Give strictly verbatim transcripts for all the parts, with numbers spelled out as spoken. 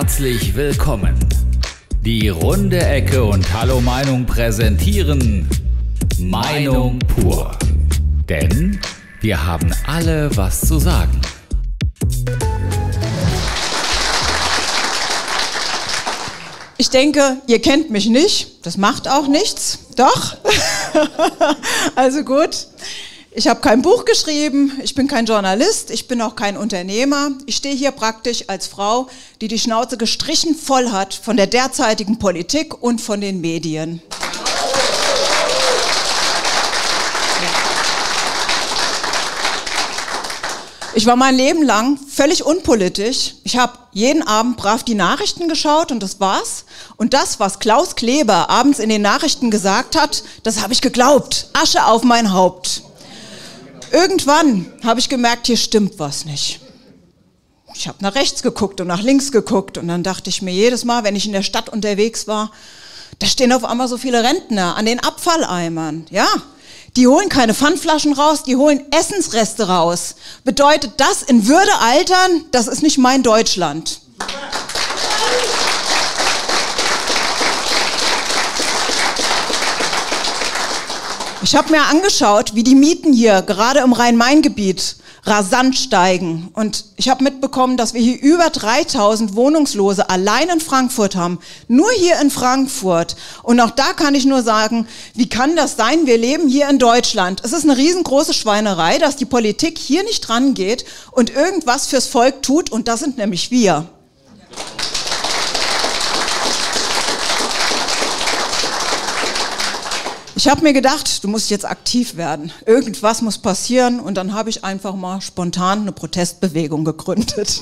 Herzlich willkommen. Die Runde Ecke und Hallo Meinung präsentieren Meinung pur. Denn wir haben alle was zu sagen. Ich denke, ihr kennt mich nicht. Das macht auch nichts. Doch. Also gut. Ich habe kein Buch geschrieben, ich bin kein Journalist, ich bin auch kein Unternehmer. Ich stehe hier praktisch als Frau, die die Schnauze gestrichen voll hat von der derzeitigen Politik und von den Medien. Ich war mein Leben lang völlig unpolitisch. Ich habe jeden Abend brav die Nachrichten geschaut und das war's. Und das, was Klaus Kleber abends in den Nachrichten gesagt hat, das habe ich geglaubt. Asche auf mein Haupt. Irgendwann habe ich gemerkt, hier stimmt was nicht. Ich habe nach rechts geguckt und nach links geguckt und dann dachte ich mir jedes Mal, wenn ich in der Stadt unterwegs war, da stehen auf einmal so viele Rentner an den Abfalleimern. Ja, die holen keine Pfandflaschen raus, die holen Essensreste raus. Bedeutet das, in Würde altern, das ist nicht mein Deutschland. Ich habe mir angeschaut, wie die Mieten hier gerade im Rhein-Main-Gebiet rasant steigen. Und ich habe mitbekommen, dass wir hier über dreitausend Wohnungslose allein in Frankfurt haben. Nur hier in Frankfurt. Und auch da kann ich nur sagen, wie kann das sein? Wir leben hier in Deutschland. Es ist eine riesengroße Schweinerei, dass die Politik hier nicht rangeht und irgendwas fürs Volk tut. Und das sind nämlich wir. Ich habe mir gedacht, du musst jetzt aktiv werden. Irgendwas muss passieren und dann habe ich einfach mal spontan eine Protestbewegung gegründet.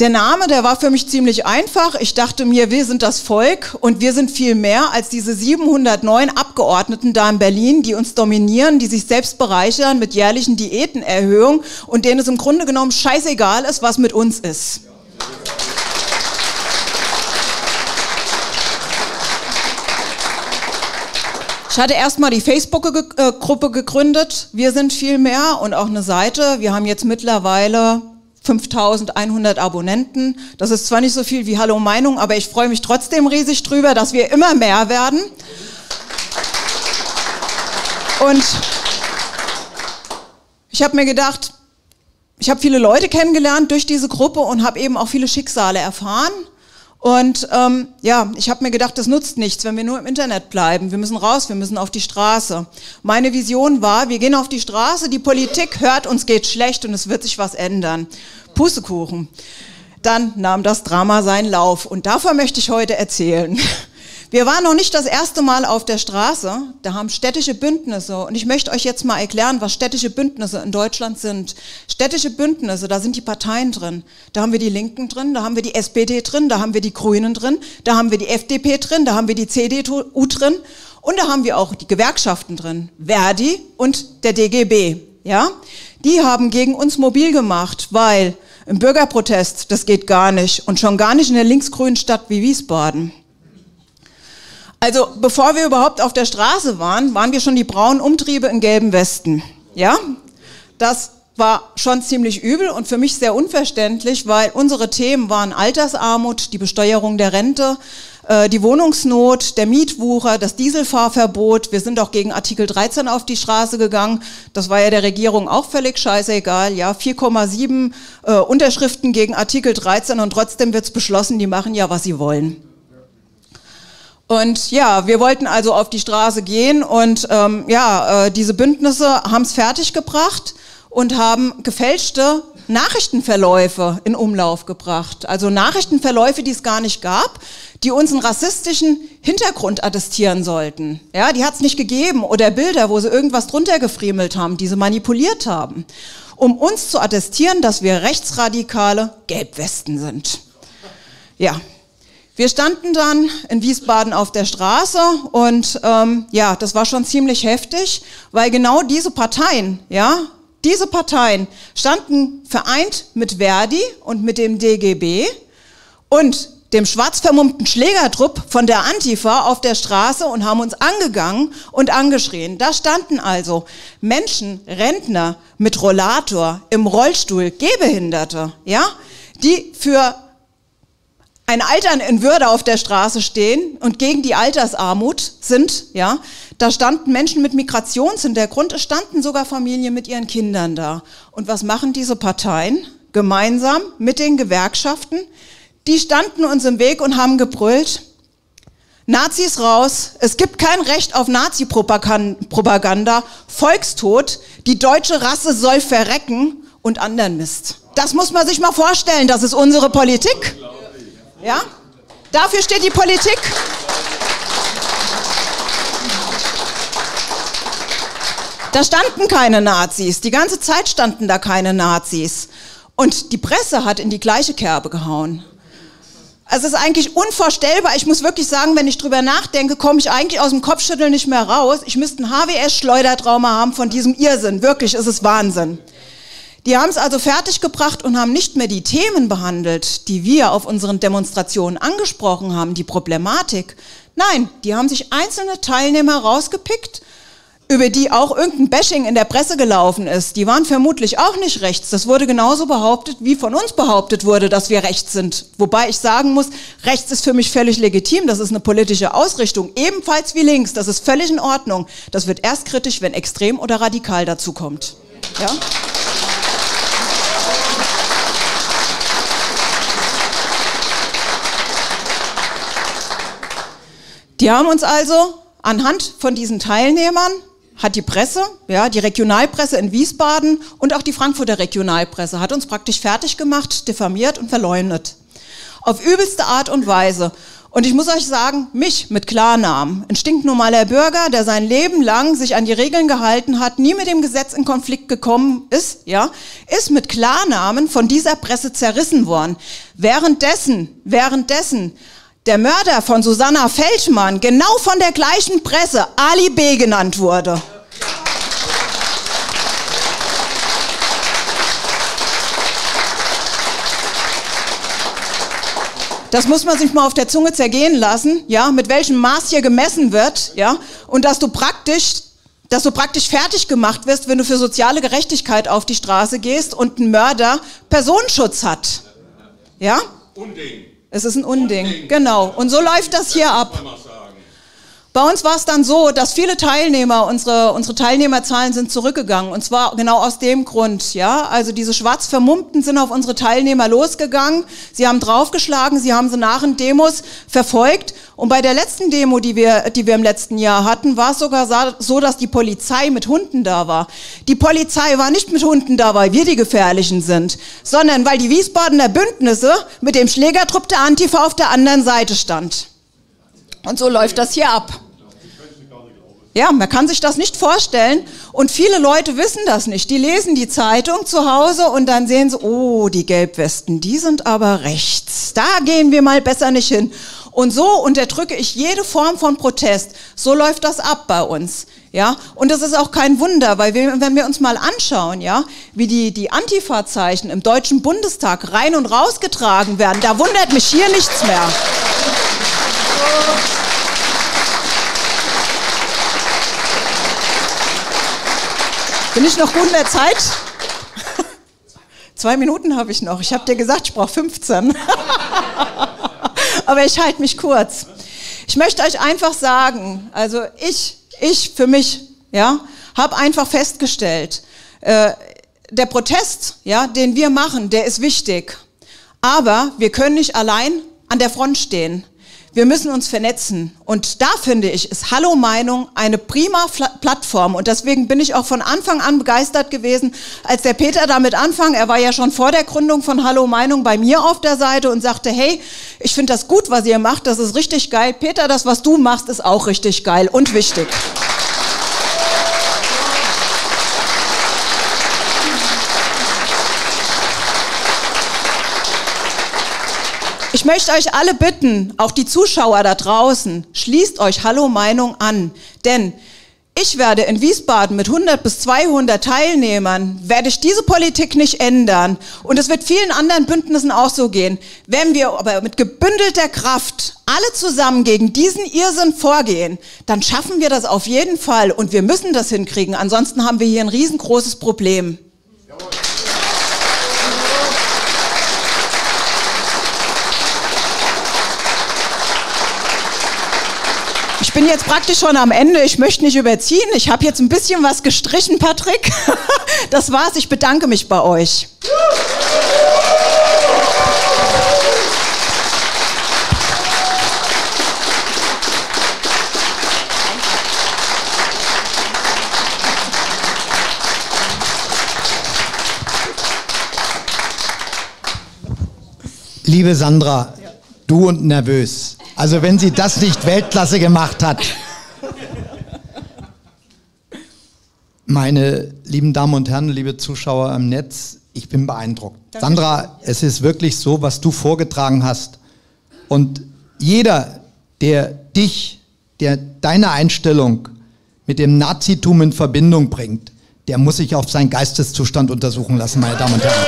Der Name, der war für mich ziemlich einfach. Ich dachte mir, wir sind das Volk und wir sind viel mehr als diese siebenhundertneun Abgeordneten da in Berlin, die uns dominieren, die sich selbst bereichern mit jährlichen Diätenerhöhungen und denen es im Grunde genommen scheißegal ist, was mit uns ist. Ich hatte erstmal die Facebook-Gruppe gegründet, Wir sind viel mehr und auch eine Seite. Wir haben jetzt mittlerweile fünftausendeinhundert Abonnenten. Das ist zwar nicht so viel wie Hallo Meinung, aber ich freue mich trotzdem riesig drüber, dass wir immer mehr werden. Und ich habe mir gedacht, ich habe viele Leute kennengelernt durch diese Gruppe und habe eben auch viele Schicksale erfahren. Und ähm, ja, ich habe mir gedacht, das nutzt nichts, wenn wir nur im Internet bleiben. Wir müssen raus, wir müssen auf die Straße. Meine Vision war, wir gehen auf die Straße, die Politik hört, uns geht schlecht und es wird sich was ändern. Pustekuchen. Dann nahm das Drama seinen Lauf und davon möchte ich heute erzählen. Wir waren noch nicht das erste Mal auf der Straße, da haben städtische Bündnisse, und ich möchte euch jetzt mal erklären, was städtische Bündnisse in Deutschland sind. Städtische Bündnisse, da sind die Parteien drin. Da haben wir die Linken drin, da haben wir die S P D drin, da haben wir die Grünen drin, da haben wir die F D P drin, da haben wir die C D U drin und da haben wir auch die Gewerkschaften drin, Verdi und der D G B. Ja? Die haben gegen uns mobil gemacht, weil im Bürgerprotest, das geht gar nicht und schon gar nicht in der linksgrünen Stadt wie Wiesbaden. Also bevor wir überhaupt auf der Straße waren, waren wir schon die braunen Umtriebe in gelben Westen. Ja, das war schon ziemlich übel und für mich sehr unverständlich, weil unsere Themen waren Altersarmut, die Besteuerung der Rente, äh, die Wohnungsnot, der Mietwucher, das Dieselfahrverbot. Wir sind auch gegen Artikel dreizehn auf die Straße gegangen. Das war ja der Regierung auch völlig scheißegal. Ja, vier Komma sieben äh, Unterschriften gegen Artikel dreizehn und trotzdem wird's beschlossen, die machen ja, was sie wollen. Und ja, wir wollten also auf die Straße gehen und ähm, ja, äh, diese Bündnisse haben es fertiggebracht und haben gefälschte Nachrichtenverläufe in Umlauf gebracht. Also Nachrichtenverläufe, die es gar nicht gab, die uns einen rassistischen Hintergrund attestieren sollten. Ja, die hat es nicht gegeben oder Bilder, wo sie irgendwas drunter gefriemelt haben, die sie manipuliert haben, um uns zu attestieren, dass wir rechtsradikale Gelbwesten sind. Ja. Wir standen dann in Wiesbaden auf der Straße und ähm, ja, das war schon ziemlich heftig, weil genau diese Parteien, ja, diese Parteien standen vereint mit Verdi und mit dem D G B und dem schwarz vermummten Schlägertrupp von der Antifa auf der Straße und haben uns angegangen und angeschrien. Da standen also Menschen, Rentner mit Rollator, im Rollstuhl, Gehbehinderte, ja, die für ein Altern in Würde auf der Straße stehen und gegen die Altersarmut sind, ja. Da standen Menschen mit Migrationshintergrund, es standen sogar Familien mit ihren Kindern da. Und was machen diese Parteien gemeinsam mit den Gewerkschaften? Die standen uns im Weg und haben gebrüllt, Nazis raus, es gibt kein Recht auf Nazi-Propaganda, Volkstod, die deutsche Rasse soll verrecken und anderen Mist. Das muss man sich mal vorstellen, das ist unsere Politik. Ja? Dafür steht die Politik. Da standen keine Nazis, die ganze Zeit standen da keine Nazis. Und die Presse hat in die gleiche Kerbe gehauen. Also es ist eigentlich unvorstellbar. Ich muss wirklich sagen, wenn ich drüber nachdenke, komme ich eigentlich aus dem Kopfschütteln nicht mehr raus. Ich müsste ein H W S-Schleudertrauma haben von diesem Irrsinn. Wirklich, es ist Wahnsinn. Die haben es also fertiggebracht und haben nicht mehr die Themen behandelt, die wir auf unseren Demonstrationen angesprochen haben, die Problematik. Nein, die haben sich einzelne Teilnehmer rausgepickt, über die auch irgendein Bashing in der Presse gelaufen ist. Die waren vermutlich auch nicht rechts. Das wurde genauso behauptet, wie von uns behauptet wurde, dass wir rechts sind. Wobei ich sagen muss, rechts ist für mich völlig legitim. Das ist eine politische Ausrichtung, ebenfalls wie links. Das ist völlig in Ordnung. Das wird erst kritisch, wenn extrem oder radikal dazu kommt. Ja? Die haben uns also anhand von diesen Teilnehmern hat die Presse, ja, die Regionalpresse in Wiesbaden und auch die Frankfurter Regionalpresse hat uns praktisch fertig gemacht, diffamiert und verleumdet. Auf übelste Art und Weise. Und ich muss euch sagen, mich mit Klarnamen, ein stinknormaler Bürger, der sein Leben lang sich an die Regeln gehalten hat, nie mit dem Gesetz in Konflikt gekommen ist, ja, ist mit Klarnamen von dieser Presse zerrissen worden. Währenddessen, währenddessen, der Mörder von Susanna Felschmann, genau von der gleichen Presse, Ali B genannt wurde. Das muss man sich mal auf der Zunge zergehen lassen, ja, mit welchem Maß hier gemessen wird, ja, und dass du praktisch, dass du praktisch fertig gemacht wirst, wenn du für soziale Gerechtigkeit auf die Straße gehst und ein Mörder Personenschutz hat, ja? Unding. Es ist ein Unding, genau. Und so läuft das hier ab. Bei uns war es dann so, dass viele Teilnehmer, unsere, unsere Teilnehmerzahlen sind zurückgegangen. Und zwar genau aus dem Grund, ja. Also diese schwarz Vermummten sind auf unsere Teilnehmer losgegangen. Sie haben draufgeschlagen, sie haben sie nach den Demos verfolgt. Und bei der letzten Demo, die wir, die wir im letzten Jahr hatten, war es sogar so, dass die Polizei mit Hunden da war. Die Polizei war nicht mit Hunden da, weil wir die Gefährlichen sind, sondern weil die Wiesbadener Bündnisse mit dem Schlägertrupp der Antifa auf der anderen Seite stand. Und so läuft das hier ab. Ja, man kann sich das nicht vorstellen und viele Leute wissen das nicht. Die lesen die Zeitung zu Hause und dann sehen sie, oh, die Gelbwesten, die sind aber rechts. Da gehen wir mal besser nicht hin. Und so unterdrücke ich jede Form von Protest. So läuft das ab bei uns. Ja, und das ist auch kein Wunder, weil wir, wenn wir uns mal anschauen, ja, wie die, die Antifa-Zeichen im Deutschen Bundestag rein und rausgetragen werden, da wundert mich hier nichts mehr. Bin ich noch gut in der Zeit? Zwei Minuten habe ich noch. Ich habe dir gesagt, ich brauche fünfzehn. Aber ich halte mich kurz. Ich möchte euch einfach sagen, also ich, ich für mich, ja, habe einfach festgestellt, äh, der Protest, ja, den wir machen, der ist wichtig. Aber wir können nicht allein an der Front stehen. Wir müssen uns vernetzen und da finde ich, ist Hallo Meinung eine prima Plattform und deswegen bin ich auch von Anfang an begeistert gewesen, als der Peter damit anfing. Er war ja schon vor der Gründung von Hallo Meinung bei mir auf der Seite und sagte, hey, ich finde das gut, was ihr macht, das ist richtig geil. Peter, das, was du machst, ist auch richtig geil und wichtig. Ich möchte euch alle bitten, auch die Zuschauer da draußen, schließt euch Hallo Meinung an, denn Ich werde in Wiesbaden mit hundert bis zweihundert Teilnehmern, werde ich diese Politik nicht ändern. Und es wird vielen anderen Bündnissen auch so gehen. Wenn wir aber mit gebündelter Kraft alle zusammen gegen diesen Irrsinn vorgehen, dann schaffen wir das auf jeden Fall. Und wir müssen das hinkriegen. Ansonsten haben wir hier ein riesengroßes Problem. Ich bin jetzt praktisch schon am Ende. Ich möchte nicht überziehen. Ich habe jetzt ein bisschen was gestrichen, Patrick. Das war's. Ich bedanke mich bei euch. Liebe Sandra, du und nervös. Also wenn sie das nicht Weltklasse gemacht hat. Meine lieben Damen und Herren, liebe Zuschauer im Netz, ich bin beeindruckt. Danke. Sandra, es ist wirklich so, was du vorgetragen hast. Und jeder, der dich, der deine Einstellung mit dem Nazitum in Verbindung bringt, der muss sich auf seinen Geisteszustand untersuchen lassen, meine Damen und Herren.